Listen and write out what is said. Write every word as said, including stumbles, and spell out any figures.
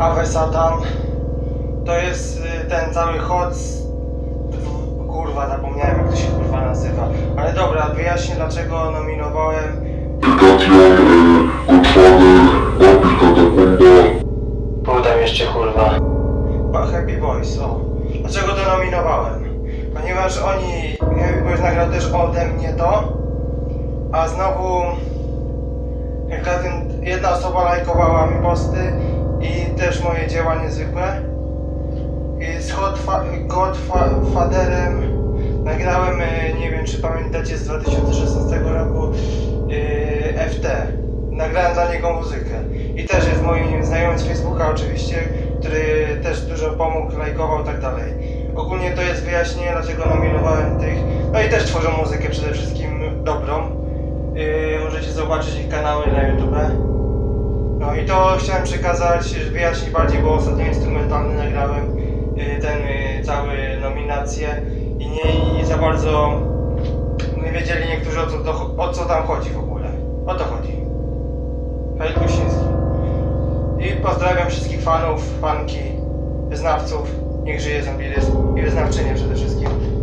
Awe Satan. To jest ten cały hot. Kurwa, zapomniałem jak to się kurwa nazywa. Ale dobra, wyjaśnię dlaczego nominowałem Hekation, Godfather, Wampir Katakumba. Był tam jeszcze kurwa Happy Boys, o. Dlaczego to nominowałem? Ponieważ oni, Happy Boys nagrał też ode mnie to. A znowu jedna osoba lajkowała mi posty i też moje dzieła niezwykłe. I z Godfatherem nagrałem, nie wiem czy pamiętacie, z dwa tysiące szesnastego roku yy, F T. Nagrałem dla niego muzykę. I też jest moim znajomym z Facebooka oczywiście, który też dużo pomógł, lajkował i tak dalej. Ogólnie to jest wyjaśnienie, dlaczego nominowałem tych. No i też tworzą muzykę przede wszystkim dobrą. Yy, możecie zobaczyć ich kanały na YouTube. No i to chciałem przekazać, wyjaśnić bardziej, bo ostatnio instrumentalny nagrałem yy, ten yy, cały nominację i nie, nie za bardzo nie wiedzieli niektórzy o co, do, o co tam chodzi w ogóle. O to chodzi. Hej Gosiński. I pozdrawiam wszystkich fanów, fanki, wyznawców. Niech żyje zombie i wyznawczynie przede wszystkim.